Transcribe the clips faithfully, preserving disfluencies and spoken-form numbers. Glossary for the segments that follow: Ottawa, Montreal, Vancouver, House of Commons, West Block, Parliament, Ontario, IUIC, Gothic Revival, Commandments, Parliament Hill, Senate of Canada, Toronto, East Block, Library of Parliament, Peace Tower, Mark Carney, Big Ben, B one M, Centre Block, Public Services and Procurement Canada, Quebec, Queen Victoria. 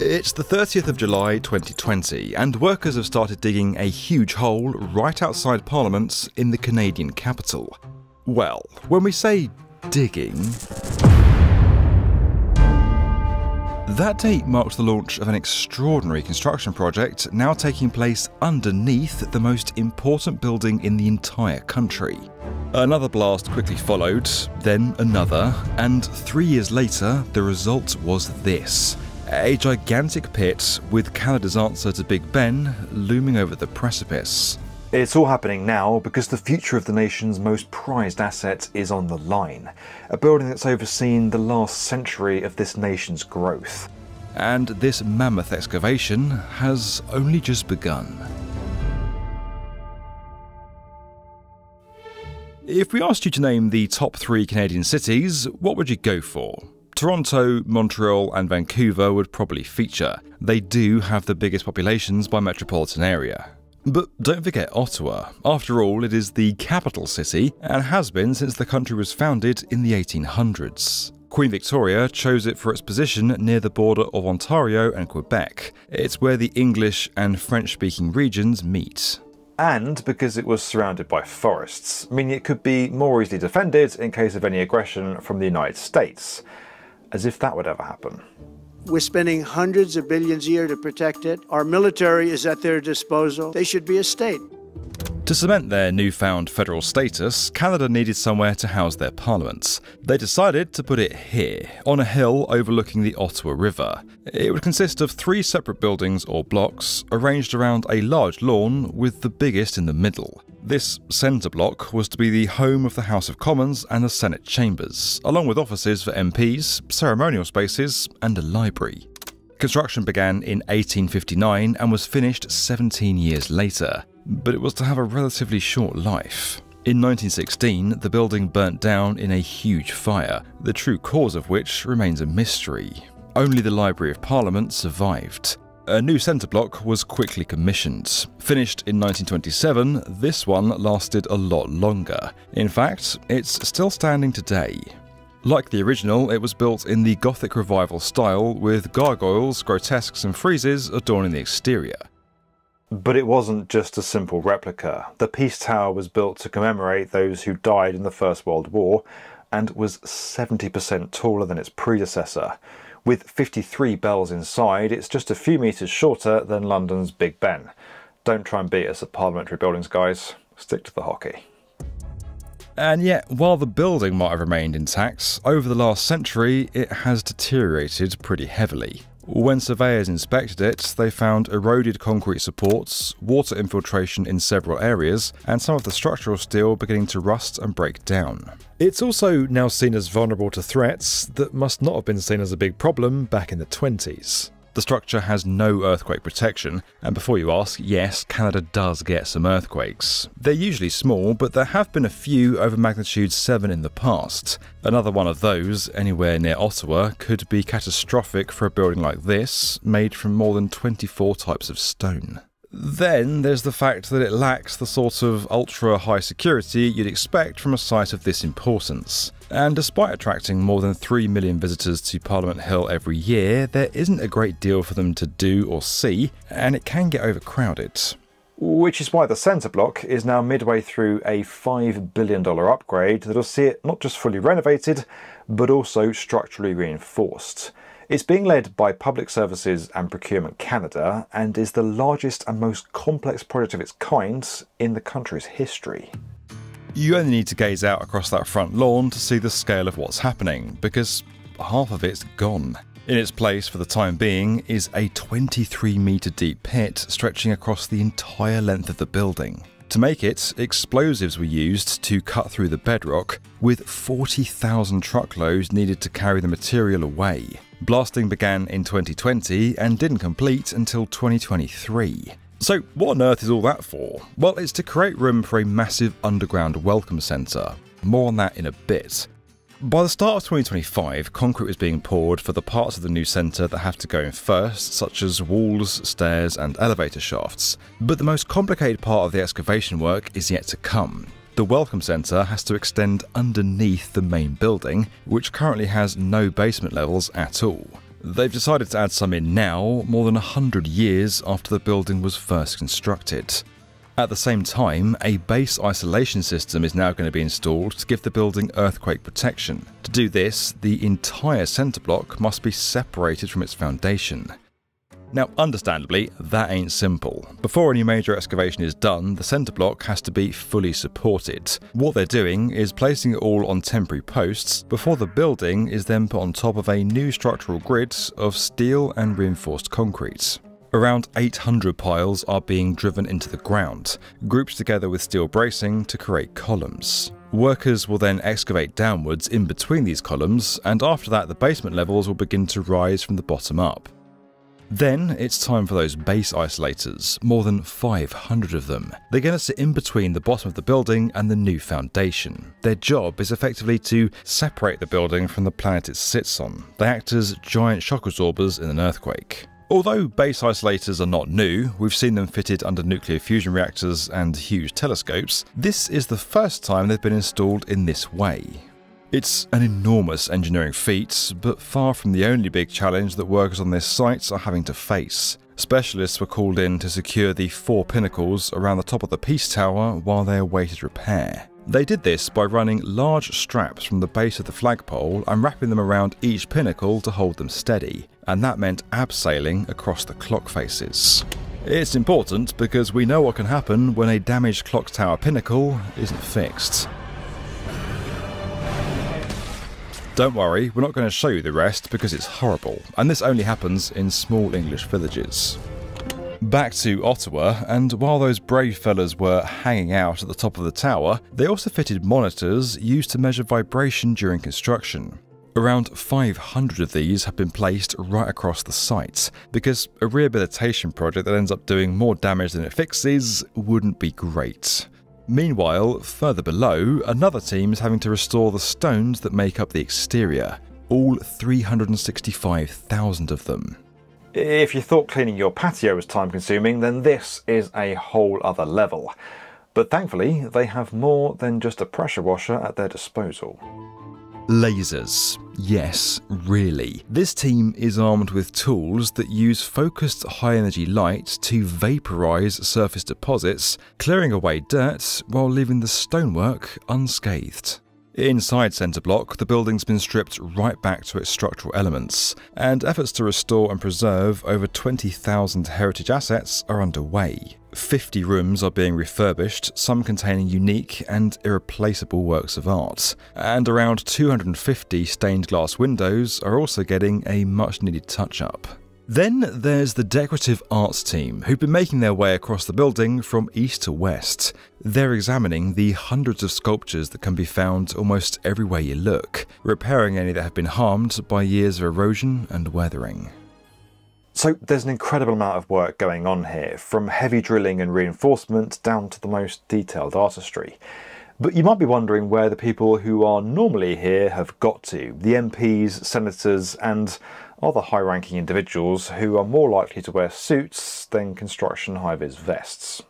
It's the thirtieth of July twenty twenty, and workers have started digging a huge hole right outside Parliament's in the Canadian capital. Well, when we say digging, that date marked the launch of an extraordinary construction project now taking place underneath the most important building in the entire country. Another blast quickly followed, then another, and three years later the result was this. A gigantic pit with Canada's answer to Big Ben looming over the precipice. It's all happening now because the future of the nation's most prized asset is on the line. A building that's overseen the last century of this nation's growth. And this mammoth excavation has only just begun. If we asked you to name the top three Canadian cities, what would you go for? Toronto, Montreal and Vancouver would probably feature. They do have the biggest populations by metropolitan area. But don't forget Ottawa. After all, it is the capital city and has been since the country was founded in the eighteen hundreds. Queen Victoria chose it for its position near the border of Ontario and Quebec. It's where the English and French-speaking regions meet. And because it was surrounded by forests, meaning it could be more easily defended in case of any aggression from the United States. As if that would ever happen. We're spending hundreds of billions a year to protect it. Our military is at their disposal. They should be a state. To cement their newfound federal status, Canada needed somewhere to house their parliaments. They decided to put it here, on a hill overlooking the Ottawa River. It would consist of three separate buildings or blocks, arranged around a large lawn with the biggest in the middle. This Centre Block was to be the home of the House of Commons and the Senate chambers, along with offices for M Ps, ceremonial spaces and a library. Construction began in eighteen fifty-nine and was finished seventeen years later, but it was to have a relatively short life. In nineteen sixteen, the building burnt down in a huge fire, the true cause of which remains a mystery. Only the Library of Parliament survived. A new centre block was quickly commissioned. Finished in nineteen twenty-seven, this one lasted a lot longer. In fact, it's still standing today. Like the original, it was built in the Gothic Revival style, with gargoyles, grotesques and friezes adorning the exterior. But it wasn't just a simple replica. The Peace Tower was built to commemorate those who died in the First World War, and was seventy percent taller than its predecessor. With fifty-three bells inside, it's just a few metres shorter than London's Big Ben. Don't try and beat us at parliamentary buildings, guys. Stick to the hockey. And yet, while the building might have remained intact, over the last century it has deteriorated pretty heavily. When surveyors inspected it, they found eroded concrete supports, water infiltration in several areas, and some of the structural steel beginning to rust and break down. It's also now seen as vulnerable to threats that must not have been seen as a big problem back in the twenties. The structure has no earthquake protection, and before you ask, yes, Canada does get some earthquakes. They're usually small, but there have been a few over magnitude seven in the past. Another one of those, anywhere near Ottawa, could be catastrophic for a building like this, made from more than twenty-four types of stone. Then there's the fact that it lacks the sort of ultra-high security you'd expect from a site of this importance. And despite attracting more than three million visitors to Parliament Hill every year, there isn't a great deal for them to do or see, and it can get overcrowded. Which is why the Centre Block is now midway through a five billion dollar upgrade that'll see it not just fully renovated, but also structurally reinforced. It's being led by Public Services and Procurement Canada and is the largest and most complex project of its kind in the country's history. You only need to gaze out across that front lawn to see the scale of what's happening, because half of it's gone. In its place, for the time being, is a twenty-three metre deep pit stretching across the entire length of the building. To make it, explosives were used to cut through the bedrock, with forty thousand truckloads needed to carry the material away. Blasting began in twenty twenty and didn't complete until twenty twenty-three. So what on earth is all that for? Well, it's to create room for a massive underground welcome centre. More on that in a bit. By the start of twenty twenty-five, concrete was being poured for the parts of the new centre that have to go in first, such as walls, stairs and elevator shafts. But the most complicated part of the excavation work is yet to come. The welcome centre has to extend underneath the main building, which currently has no basement levels at all. They've decided to add some in now, more than one hundred years after the building was first constructed. At the same time, a base isolation system is now going to be installed to give the building earthquake protection. To do this, the entire centre block must be separated from its foundation. Now, understandably, that ain't simple. Before any major excavation is done, the centre block has to be fully supported. What they're doing is placing it all on temporary posts before the building is then put on top of a new structural grid of steel and reinforced concrete. Around eight hundred piles are being driven into the ground, grouped together with steel bracing to create columns. Workers will then excavate downwards in between these columns, and after that the basement levels will begin to rise from the bottom up. Then it's time for those base isolators, more than five hundred of them. They're going to sit in between the bottom of the building and the new foundation. Their job is effectively to separate the building from the planet it sits on. They act as giant shock absorbers in an earthquake. Although base isolators are not new, we've seen them fitted under nuclear fusion reactors and huge telescopes, this is the first time they've been installed in this way. It's an enormous engineering feat, but far from the only big challenge that workers on this site are having to face. Specialists were called in to secure the four pinnacles around the top of the Peace Tower while they awaited repair. They did this by running large straps from the base of the flagpole and wrapping them around each pinnacle to hold them steady, and that meant abseiling across the clock faces. It's important because we know what can happen when a damaged clock tower pinnacle isn't fixed. Don't worry, we're not going to show you the rest because it's horrible, and this only happens in small English villages. Back to Ottawa, and while those brave fellas were hanging out at the top of the tower, they also fitted monitors used to measure vibration during construction. Around five hundred of these have been placed right across the site, because a rehabilitation project that ends up doing more damage than it fixes wouldn't be great. Meanwhile, further below, another team is having to restore the stones that make up the exterior, all three hundred sixty-five thousand of them. If you thought cleaning your patio was time-consuming, then this is a whole other level. But thankfully, they have more than just a pressure washer at their disposal. Lasers. Yes, really. This team is armed with tools that use focused high-energy light to vaporize surface deposits, clearing away dirt while leaving the stonework unscathed. Inside Centre Block, the building's been stripped right back to its structural elements, and efforts to restore and preserve over twenty thousand heritage assets are underway. fifty rooms are being refurbished, some containing unique and irreplaceable works of art, and around two hundred fifty stained glass windows are also getting a much-needed touch-up. Then there's the decorative arts team, who've been making their way across the building from east to west. They're examining the hundreds of sculptures that can be found almost everywhere you look, repairing any that have been harmed by years of erosion and weathering. So there's an incredible amount of work going on here, from heavy drilling and reinforcement down to the most detailed artistry. But you might be wondering where the people who are normally here have got to, the M Ps, senators and other high-ranking individuals who are more likely to wear suits than construction high-vis vests.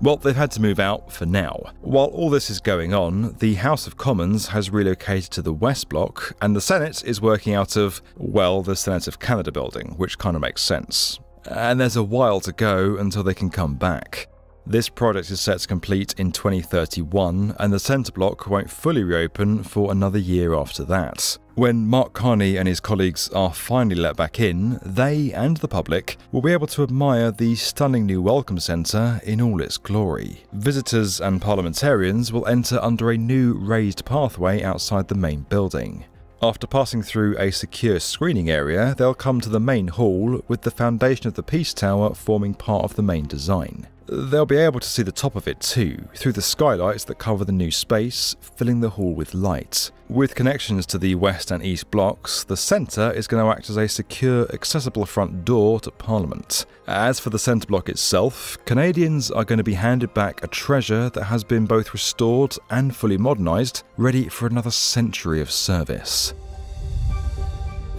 Well, they've had to move out for now. While all this is going on, the House of Commons has relocated to the West Block and the Senate is working out of, well, the Senate of Canada building, which kind of makes sense. And there's a while to go until they can come back. This project is set to complete in twenty thirty-one, and the centre block won't fully reopen for another year after that. When Mark Carney and his colleagues are finally let back in, they and the public will be able to admire the stunning new Welcome Centre in all its glory. Visitors and parliamentarians will enter under a new raised pathway outside the main building. After passing through a secure screening area, they'll come to the main hall, with the foundation of the Peace Tower forming part of the main design. They'll be able to see the top of it too, through the skylights that cover the new space, filling the hall with light. With connections to the West and East blocks, the centre is going to act as a secure, accessible front door to Parliament. As for the centre block itself, Canadians are going to be handed back a treasure that has been both restored and fully modernised, ready for another century of service.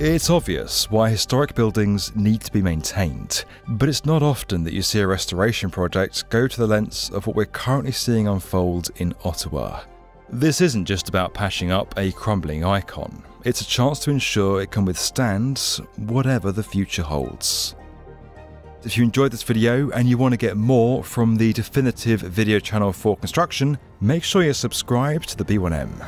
It's obvious why historic buildings need to be maintained, but it's not often that you see a restoration project go to the lengths of what we're currently seeing unfold in Ottawa. This isn't just about patching up a crumbling icon. It's a chance to ensure it can withstand whatever the future holds. If you enjoyed this video and you want to get more from the definitive video channel for construction, make sure you're subscribed to the B one M.